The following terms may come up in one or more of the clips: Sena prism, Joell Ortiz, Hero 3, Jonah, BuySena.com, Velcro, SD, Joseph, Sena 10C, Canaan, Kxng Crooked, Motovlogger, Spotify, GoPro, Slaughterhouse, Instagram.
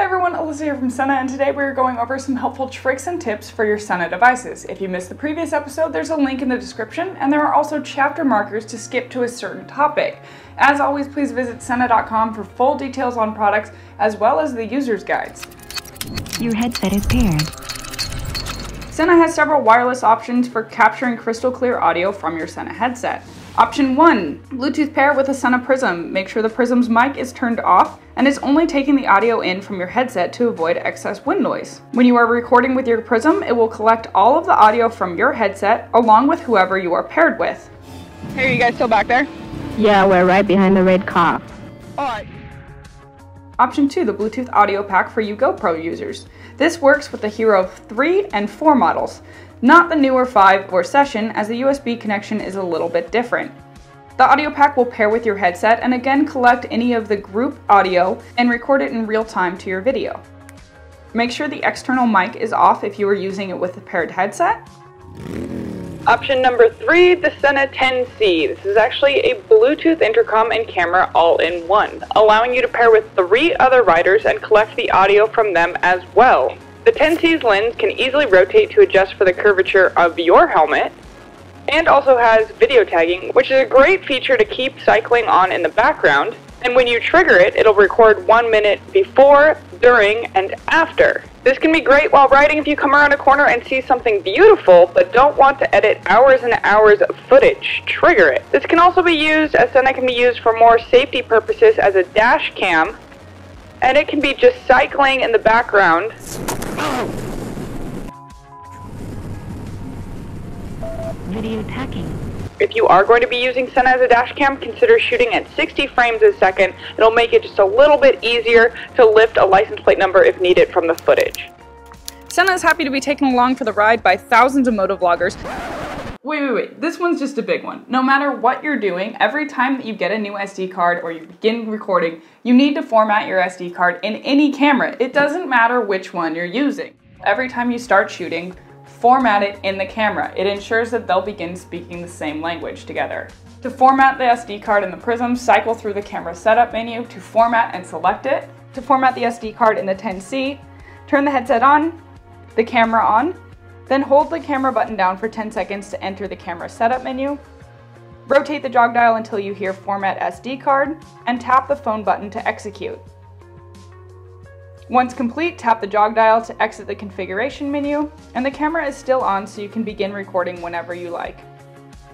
Hi everyone, Alyssa here from Sena, and today we're going over some helpful tricks and tips for your Sena devices. If you missed the previous episode, there's a link in the description, and there are also chapter markers to skip to a certain topic. As always, please visit Sena.com for full details on products, as well as the user's guides. Your headset is paired. Sena has several wireless options for capturing crystal clear audio from your Sena headset. Option 1, Bluetooth pair with a Sena prism. Make sure the prism's mic is turned off and is only taking the audio in from your headset to avoid excess wind noise. When you are recording with your prism, it will collect all of the audio from your headset along with whoever you are paired with. Hey, are you guys still back there? Yeah, we're right behind the red car. Alright. Option 2, the Bluetooth audio pack for you GoPro users. This works with the Hero 3 and 4 models. Not the newer 5 or Session, as the USB connection is a little bit different. The audio pack will pair with your headset and again collect any of the group audio and record it in real time to your video. Make sure the external mic is off if you are using it with a paired headset. Option number 3, the Sena 10C. This is actually a Bluetooth intercom and camera all in one, allowing you to pair with 3 other riders and collect the audio from them as well. The 10C's lens can easily rotate to adjust for the curvature of your helmet, and also has video tagging, which is a great feature to keep cycling on in the background, and when you trigger it, it'll record 1 minute before, during, and after. This can be great while riding if you come around a corner and see something beautiful, but don't want to edit hours and hours of footage. Trigger it. This can also be used, as Sena can be used for more safety purposes as a dash cam, and it can be just cycling in the background. Video tagging. If you are going to be using Sena as a dash cam, consider shooting at 60 frames a second. It'll make it just a little bit easier to lift a license plate number if needed from the footage. Sena is happy to be taken along for the ride by thousands of motovloggers. Wait, this one's just a big one. No matter what you're doing, every time that you get a new SD card or you begin recording, you need to format your SD card in any camera. It doesn't matter which one you're using. Every time you start shooting, format it in the camera. It ensures that they'll begin speaking the same language together. To format the SD card in the prism, cycle through the camera setup menu to format and select it. To format the SD card in the 10C, turn the headset on, the camera on, then hold the camera button down for 10 seconds to enter the camera setup menu. Rotate the jog dial until you hear Format SD Card, and tap the phone button to execute. Once complete, tap the jog dial to exit the configuration menu, and the camera is still on, so you can begin recording whenever you like.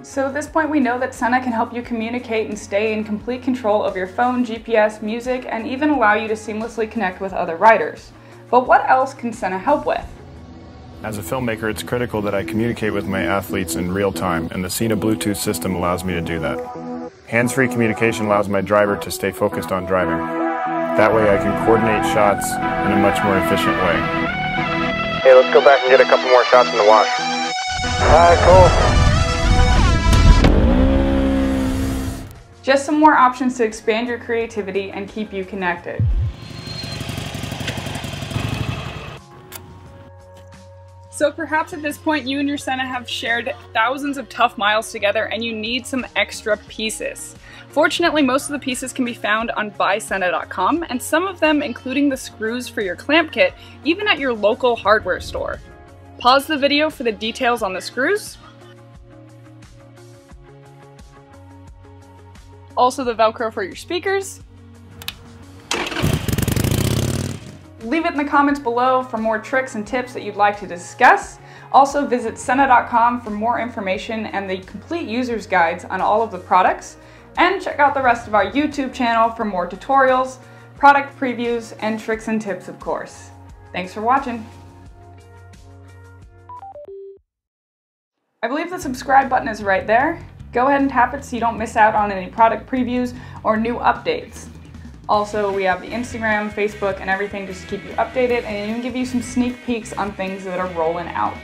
So at this point we know that Sena can help you communicate and stay in complete control of your phone, GPS, music, and even allow you to seamlessly connect with other riders. But what else can Sena help with? As a filmmaker, it's critical that I communicate with my athletes in real time, and the Sena Bluetooth system allows me to do that. Hands-free communication allows my driver to stay focused on driving. That way I can coordinate shots in a much more efficient way. Hey, let's go back and get a couple more shots in the wash. Alright, cool. Just some more options to expand your creativity and keep you connected. So perhaps at this point you and your Sena have shared thousands of tough miles together and you need some extra pieces. Fortunately, most of the pieces can be found on BuySena.com, and some of them, including the screws for your clamp kit, even at your local hardware store. Pause the video for the details on the screws. Also the Velcro for your speakers. Leave it in the comments below for more tricks and tips that you'd like to discuss. Also visit Sena.com for more information and the complete user's guides on all of the products. And check out the rest of our YouTube channel for more tutorials, product previews, and tricks and tips, of course. Thanks for watching. I believe the subscribe button is right there. Go ahead and tap it so you don't miss out on any product previews or new updates. Also, we have the Instagram, Facebook, and everything just to keep you updated and even give you some sneak peeks on things that are rolling out.